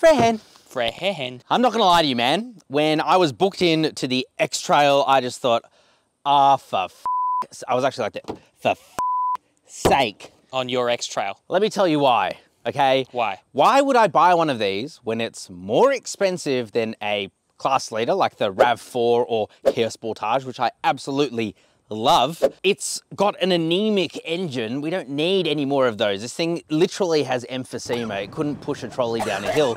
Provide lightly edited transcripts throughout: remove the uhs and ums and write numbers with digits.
Frehen. I'm not gonna lie to you, man. When I was booked in to the X-Trail, I just thought, I was actually like that, for sake. On your X-Trail. Let me tell you why, okay? Why? Why would I buy one of these when it's more expensive than a class leader like the RAV4 or Kia Sportage, which I absolutely love. It's got an anemic engine. We don't need any more of those. This thing literally has emphysema. It couldn't push a trolley down a hill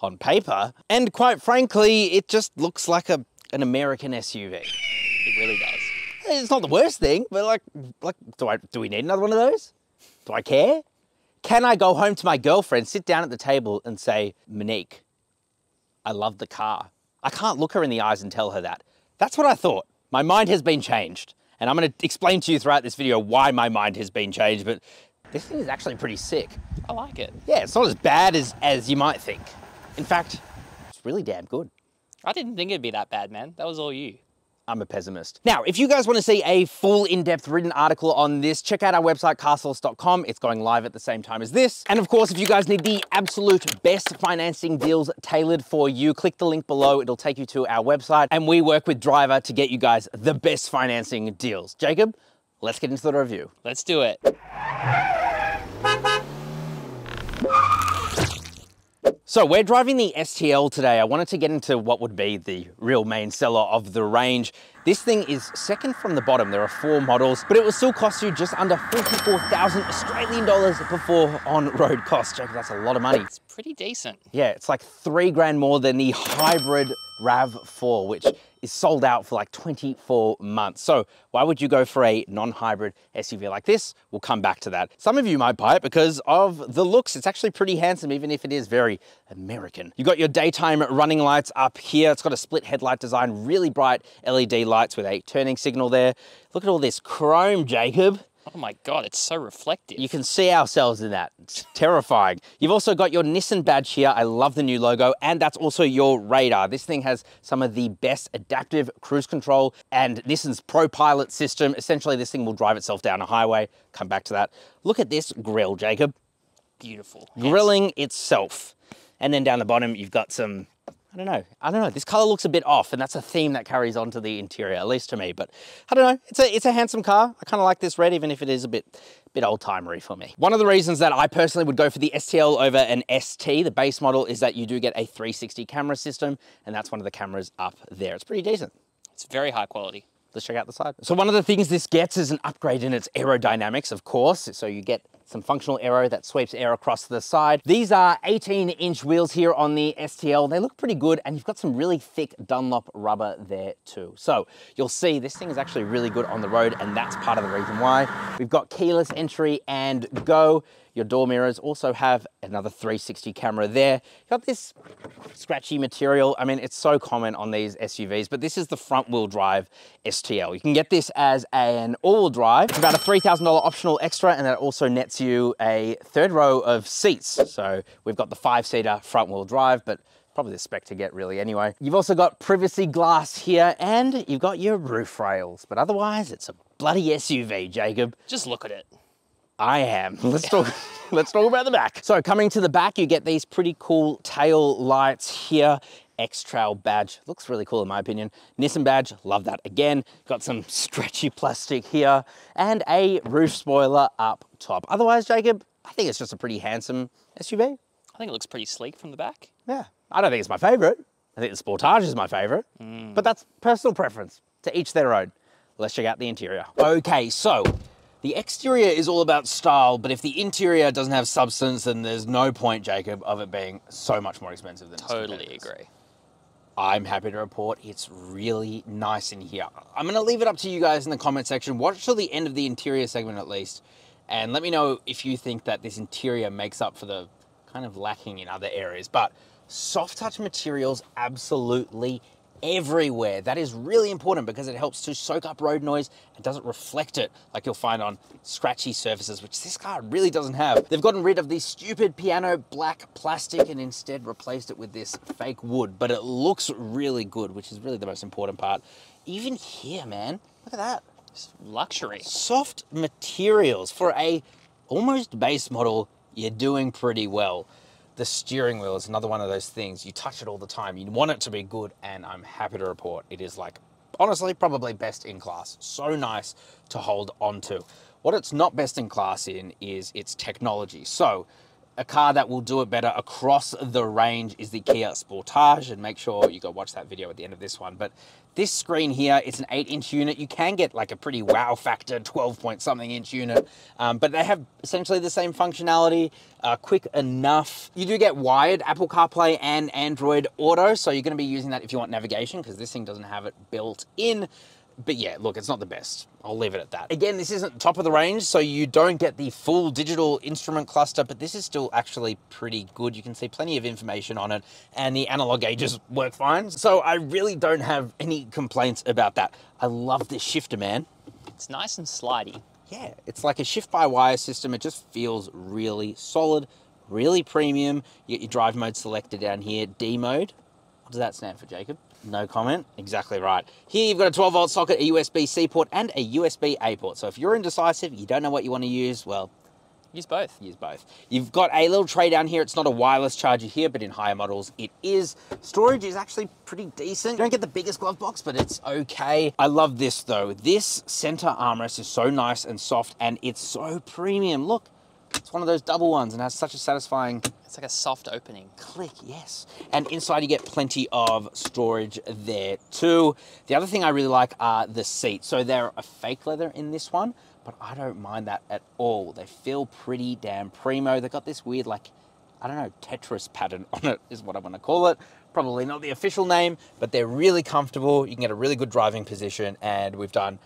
on paper. And quite frankly, it just looks like an American SUV. It really does. It's not the worst thing, but like do we need another one of those? Do I care? Can I go home to my girlfriend, sit down at the table and say, Monique, I love the car. I can't look her in the eyes and tell her that. That's what I thought. My mind has been changed. And I'm gonna explain to you throughout this video why my mind has been changed, but this thing is actually pretty sick. I like it. Yeah, it's not as bad as you might think. In fact, it's really damn good. I didn't think it'd be that bad, man. That was all you. I'm a pessimist. Now, if you guys wanna see a full in-depth written article on this, check out our website, CarSauce.com. It's going live at the same time as this. And of course, if you guys need the absolute best financing deals tailored for you, click the link below. It'll take you to our website. And we work with Driver to get you guys the best financing deals. Jacob, let's get into the review. Let's do it. So we're driving the STL today. I wanted to get into what would be the real main seller of the range. This thing is second from the bottom. There are four models, but it will still cost you just under 44,000 Australian dollars before on-road costs. Jacob, that's a lot of money. It's pretty decent. Yeah, it's like $3 grand more than the hybrid RAV4, which is sold out for like 24 months. So why would you go for a non-hybrid SUV like this? We'll come back to that. Some of you might buy it because of the looks. It's actually pretty handsome, even if it is very American. You got your daytime running lights up here. It's got a split headlight design, really bright LED lights with a turning signal there. Look at all this chrome, Jacob. Oh my God, it's so reflective. You can see ourselves in that. It's terrifying. You've also got your Nissan badge here. I love the new logo. And that's also your radar. This thing has some of the best adaptive cruise control and Nissan's ProPilot system. Essentially, this thing will drive itself down a highway. Come back to that. Look at this grill, Jacob. Beautiful. Grilling itself. And then down the bottom, you've got some, I don't know. This color looks a bit off, and that's a theme that carries on to the interior, at least to me, but I don't know. It's a handsome car. I kind of like this red, even if it is a bit old-timery for me. One of the reasons that I personally would go for the STL over an ST, the base model, is that you do get a 360 camera system, and that's one of the cameras up there. It's pretty decent. It's very high quality. Let's check out the side. So one of the things this gets is an upgrade in its aerodynamics, of course. So you get some functional aero that sweeps air across the side. These are 18-inch wheels here on the STL. They look pretty good, and you've got some really thick Dunlop rubber there too. So you'll see this thing is actually really good on the road, and that's part of the reason why. We've got keyless entry and go. Your door mirrors also have another 360 camera there. You've got this scratchy material. I mean, it's so common on these SUVs, but this is the front-wheel drive STL. You can get this as an all-wheel drive. It's about a $3,000 optional extra, and that also nets you a third row of seats. So we've got the 5-seater front-wheel drive, but probably the spec to get really anyway. You've also got privacy glass here, and you've got your roof rails, but otherwise it's a bloody SUV, Jacob. Just look at it. I am. Let's talk about the back. So coming to the back, you get these pretty cool tail lights here. X-Trail badge, looks really cool in my opinion. Nissan badge, love that again. Got some stretchy plastic here and a roof spoiler up top. Otherwise, Jacob, I think it's just a pretty handsome SUV. I think it looks pretty sleek from the back. Yeah, I don't think it's my favorite. I think the Sportage is my favorite, but that's personal preference, to each their own. Let's check out the interior. Okay, so the exterior is all about style, but if the interior doesn't have substance, then there's no point, Jacob, of it being so much more expensive than its competitors. Totally agree. I'm happy to report it's really nice in here. I'm gonna leave it up to you guys in the comment section. Watch till the end of the interior segment at least, and let me know if you think that this interior makes up for the kind of lacking in other areas. But soft touch materials absolutely everywhere. That is really important because it helps to soak up road noise and doesn't reflect it like you'll find on scratchy surfaces, which this car really doesn't have. They've gotten rid of the stupid piano black plastic and instead replaced it with this fake wood, but it looks really good, which is really the most important part. Even here, man, look at that. It's luxury. Soft materials for a almost base model, you're doing pretty well. The steering wheel is another one of those things. You touch it all the time. You want it to be good, and I'm happy to report it is, like, honestly, probably best in class. So nice to hold on to. What it's not best in class in is its technology. So a car that will do it better across the range is the Kia Sportage, and make sure you go watch that video at the end of this one. But this screen here, it's an 8-inch unit. You can get like a pretty wow factor 12-point-something-inch unit, but they have essentially the same functionality, quick enough. You do get wired Apple CarPlay and Android Auto, so you're going to be using that if you want navigation, because this thing doesn't have it built in. But yeah, look, it's not the best. I'll leave it at that. Again, this isn't top of the range, so you don't get the full digital instrument cluster, but this is still actually pretty good. You can see plenty of information on it, and the analog gauges work fine. So I really don't have any complaints about that. I love this shifter, man. It's nice and slidey. Yeah, it's like a shift-by-wire system. It just feels really solid, really premium. You get your drive mode selected down here, D mode. What does that stand for, Jacob? No comment. Exactly right. Here you've got a 12-volt socket, a USB-C port, and a USB-A port. So if you're indecisive, you don't know what you want to use, well, use both. Use both. You've got a little tray down here. It's not a wireless charger here, but in higher models it is. Storage is actually pretty decent. You don't get the biggest glove box, but it's okay. I love this though. This center armrest is so nice and soft, and it's so premium. Look. It's one of those double ones and has such a satisfying... It's like a soft opening. Click, yes. And inside you get plenty of storage there too. The other thing I really like are the seats. So they're a fake leather in this one, but I don't mind that at all. They feel pretty damn primo. They've got this weird, like, I don't know, Tetris pattern on it is what I want to call it. Probably not the official name, but they're really comfortable. You can get a really good driving position, and we've done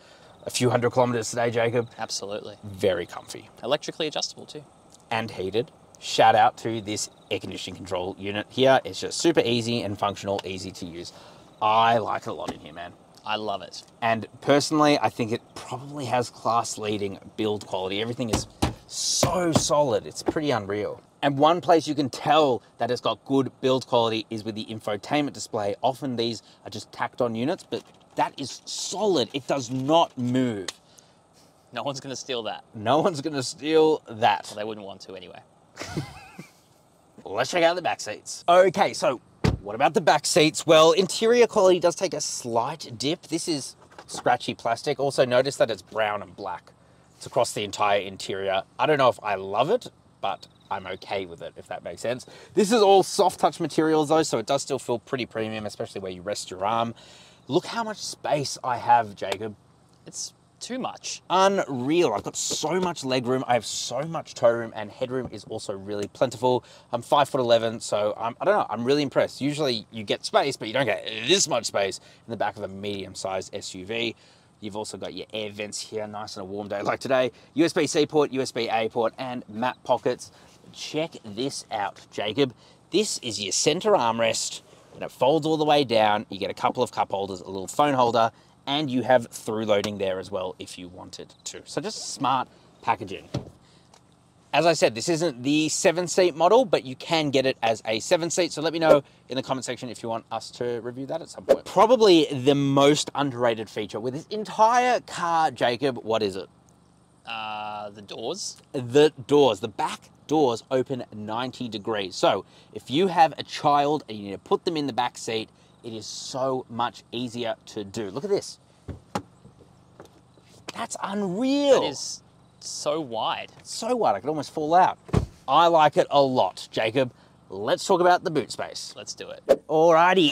a few hundred kilometers today, Jacob. Absolutely. Very comfy. Electrically adjustable too. And heated. Shout out to this air conditioning control unit here. It's just super easy and functional, easy to use. I like it a lot in here, man. I love it. And personally, I think it probably has class-leading build quality. Everything is so solid. It's pretty unreal. And one place you can tell that it's got good build quality is with the infotainment display. Often these are just tacked-on units, but that is solid. It does not move. No one's going to steal that. No one's going to steal that. Well, they wouldn't want to anyway. Let's check out the back seats. Okay, so what about the back seats? Well, interior quality does take a slight dip. This is scratchy plastic. Also notice that it's brown and black. It's across the entire interior. I don't know if I love it, but I'm okay with it, if that makes sense. This is all soft touch materials though, so it does still feel pretty premium, especially where you rest your arm. Look how much space I have, Jacob. It's too much. Unreal. I've got so much legroom. I have so much toe room, and headroom is also really plentiful. I'm 5'11", so I don't know, I'm really impressed. Usually you get space, but you don't get this much space in the back of a medium-sized SUV. You've also got your air vents here, nice on a warm day like today. USB-C port, USB-A port, and map pockets. Check this out, Jacob. This is your center armrest. And it folds all the way down. You get a couple of cup holders, a little phone holder, and you have through loading there as well if you wanted to. So just smart packaging. As I said, this isn't the 7-seat model, but you can get it as a 7-seat. So let me know in the comment section if you want us to review that at some point. Probably the most underrated feature with this entire car, Jacob, what is it? The doors. The doors, the back doors open 90 degrees. So if you have a child and you need to put them in the back seat, it is so much easier to do. Look at this. That's unreal. It is so wide. So wide, I could almost fall out. I like it a lot, Jacob. Let's talk about the boot space. Let's do it. Alrighty,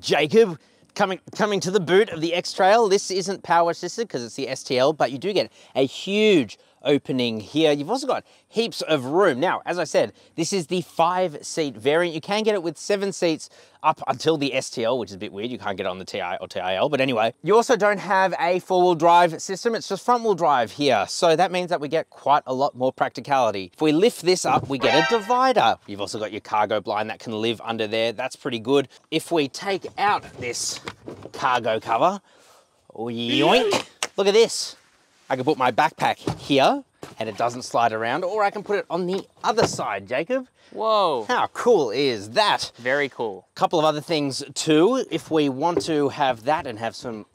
Jacob. Coming to the boot of the X-Trail. This isn't power assisted because it's the STL, but you do get a huge opening here. You've also got heaps of room. Now, as I said, this is the 5-seat variant. You can get it with 7 seats up until the STL, which is a bit weird. You can't get it on the TI or TIL, but anyway. You also don't have a 4-wheel drive system. It's just front-wheel drive here. So that means that we get quite a lot more practicality. If we lift this up, we get a divider. You've also got your cargo blind that can live under there. That's pretty good. If we take out this cargo cover, yoink, look at this. I can put my backpack here and it doesn't slide around, or I can put it on the other side, Jacob. Whoa. How cool is that? Very cool. Couple of other things too. If we want to have that and have some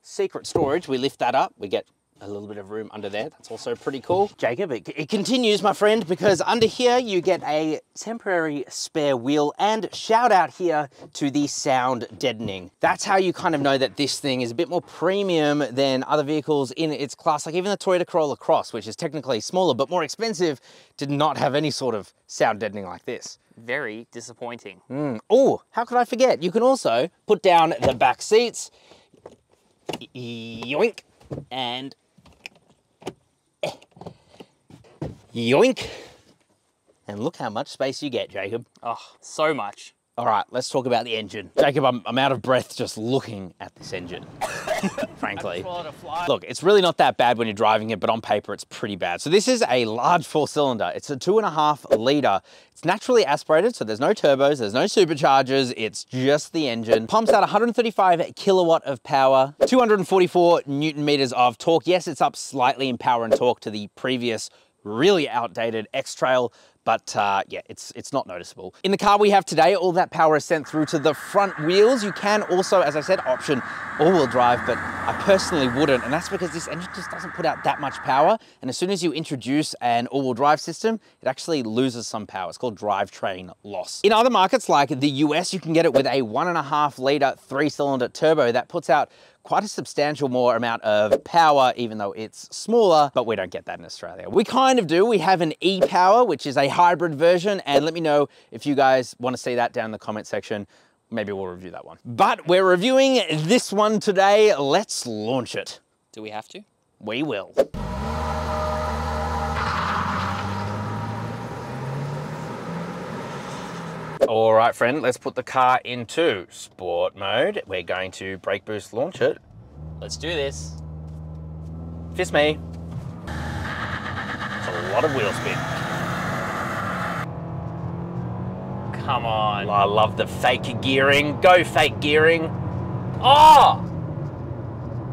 secret storage, we lift that up, we get a little bit of room under there. That's also pretty cool. Jacob, it continues, my friend, because under here you get a temporary spare wheel, and shout out here to the sound deadening. That's how you kind of know that this thing is a bit more premium than other vehicles in its class. Like even the Toyota Corolla Cross, which is technically smaller but more expensive, did not have any sort of sound deadening like this. Very disappointing. Oh, how could I forget? You can also put down the back seats. Yoink. And yoink, and look how much space you get, Jacob. Oh, so much. All right, let's talk about the engine. Jacob, I'm out of breath just looking at this engine, frankly. Look, it's really not that bad when you're driving it, but on paper, it's pretty bad. So this is a large four-cylinder. It's a 2.5 litre. It's naturally aspirated, so there's no turbos, there's no superchargers, it's just the engine. Pumps out 135 kilowatt of power, 244 Newton meters of torque. Yes, it's up slightly in power and torque to the previous really outdated X-Trail, but yeah, it's not noticeable. In the car we have today, all that power is sent through to the front wheels. You can also, as I said, option all-wheel drive, but I personally wouldn't, and that's because this engine just doesn't put out that much power, and as soon as you introduce an all-wheel drive system, it actually loses some power. It's called drivetrain loss. In other markets like the US, you can get it with a 1.5 litre three-cylinder turbo that puts out quite a substantial more amount of power, even though it's smaller, but we don't get that in Australia. We kind of do. We have an e-Power, which is a hybrid version, and let me know if you guys want to see that down in the comment section. Maybe we'll review that one. But we're reviewing this one today. Let's launch it. Do we have to? We will. All right, friend, let's put the car into sport mode. We're going to brake boost launch it. Let's do this. Fist me. That's a lot of wheel spin. Come on. I love the fake gearing. Go fake gearing. Oh!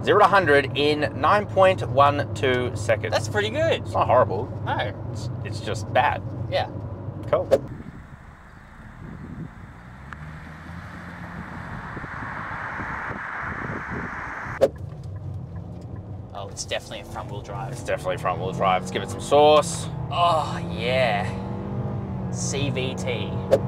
0 to 100 in 9.12 seconds. That's pretty good. It's not horrible. No. It's just bad. Yeah. Cool. Oh, it's definitely a front wheel drive. It's definitely front wheel drive. Let's give it some sauce. Oh, yeah. CVT.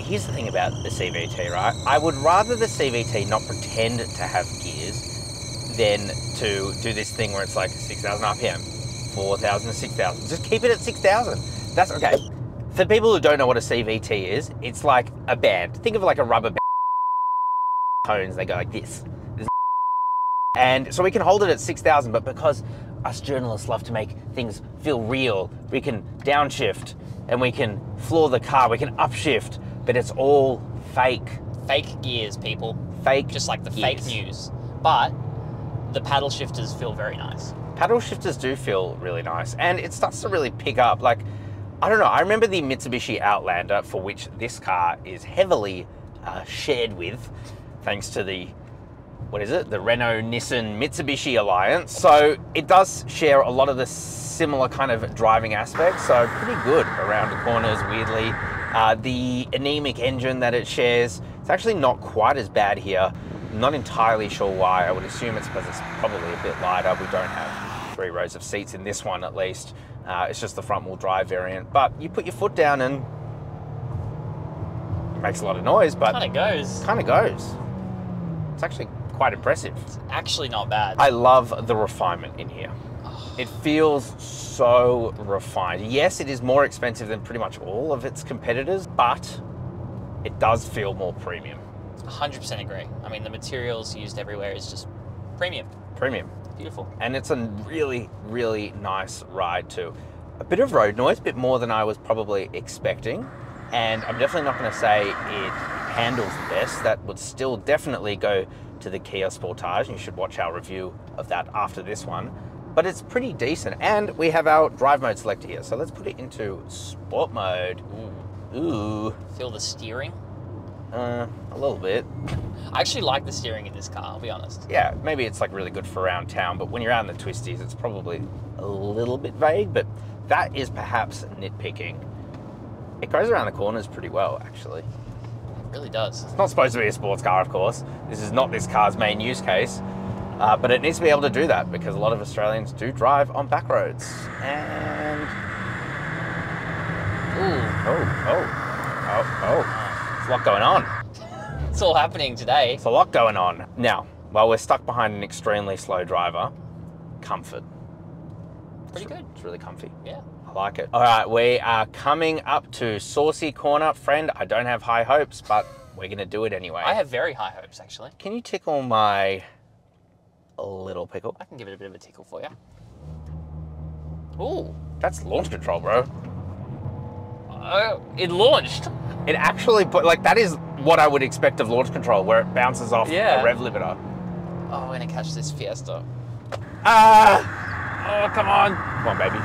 Here's the thing about the CVT, right? I would rather the CVT not pretend to have gears than to do this thing where it's like 6,000 RPM, 4,000 to 6,000. Just keep it at 6,000. That's okay. For people who don't know what a CVT is, it's like a band. Think of it like a rubber band. Tones, they go like this. And so we can hold it at 6,000, but because us journalists love to make things feel real, we can downshift and we can floor the car, we can upshift, but it's all fake. Fake gears, people. Fake just like the gears. Fake news. But the paddle shifters feel very nice. Paddle shifters do feel really nice, and it starts to really pick up. Like, I don't know, I remember the Mitsubishi Outlander, for which this car is heavily shared with, thanks to the the Renault Nissan Mitsubishi Alliance. So it does share a lot of the similar kind of driving aspects. So pretty good around the corners, weirdly. The anemic engine that it shares, it's actually not quite as bad here. I'm not entirely sure why. I would assume it's because it's probably a bit lighter. We don't have three rows of seats in this one, at least. It's just the front wheel drive variant, but you put your foot down and it makes a lot of noise, but kind of goes. It's actually quite impressive. It's actually not bad. I love the refinement in here. Oh. It feels so refined. Yes, it is more expensive than pretty much all of its competitors, but it does feel more premium. 100% agree. I mean, the materials used everywhere is just premium. Premium. Beautiful. And it's a really, really nice ride too. A bit of road noise, a bit more than I was probably expecting. And I'm definitely not going to say it handles the best. That would still definitely go to the Kia Sportage, and you should watch our review of that after this one. But it's pretty decent, and we have our drive mode selector here. So let's put it into sport mode. Ooh. Ooh. Feel the steering? A little bit. I actually like the steering in this car, I'll be honest. Yeah, maybe it's like really good for around town, but when you're out in the twisties, it's probably a little bit vague, but that is perhaps nitpicking. It goes around the corners pretty well, actually. It really does. It's not supposed to be a sports car, of course. This is not this car's main use case. But it needs to be able to do that because a lot of Australians do drive on back roads. And there's a lot going on. It's all happening today. It's a lot going on. Now, while we're stuck behind an extremely slow driver, comfort. Pretty good. It's really comfy. Yeah. I like it. All right, we are coming up to Saucy Corner. Friend, I don't have high hopes, but we're going to do it anyway. I have very high hopes, actually. Can you tickle my little pickle? I can give it a bit of a tickle for you. Ooh. That's launch control, bro. It launched. It actually, like, that is what I would expect of launch control, where it bounces off a rev limiter. Oh, I'm going to catch this Fiesta. Oh, come on. Come on, baby.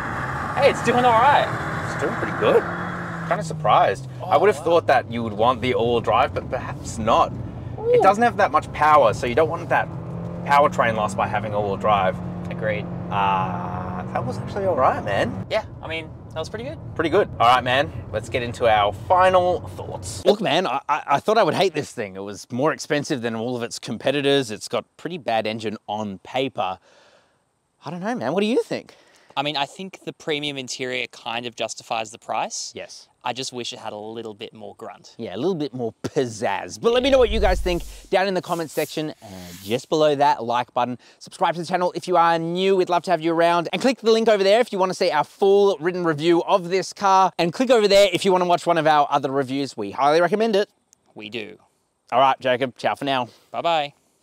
Hey, it's doing all right. It's doing pretty good. Kind of surprised. Oh, I would have thought that you would want the all-wheel drive, but perhaps not. Ooh. It doesn't have that much power, so you don't want that powertrain loss by having all-wheel drive. Agreed. That was actually all right, man. Yeah, I mean, that was pretty good. Pretty good. All right, man, let's get into our final thoughts. Look, man, I thought I would hate this thing. It was more expensive than all of its competitors. It's got pretty bad engine on paper. I don't know, man, what do you think? I mean, I think the premium interior kind of justifies the price. Yes. I just wish it had a little bit more grunt. Yeah, a little bit more pizzazz. But let me know what you guys think down in the comments section. And just below that like button, subscribe to the channel if you are new. We'd love to have you around. And click the link over there if you want to see our full written review of this car. And click over there if you want to watch one of our other reviews. We highly recommend it. We do. All right, Jacob, ciao for now. Bye-bye.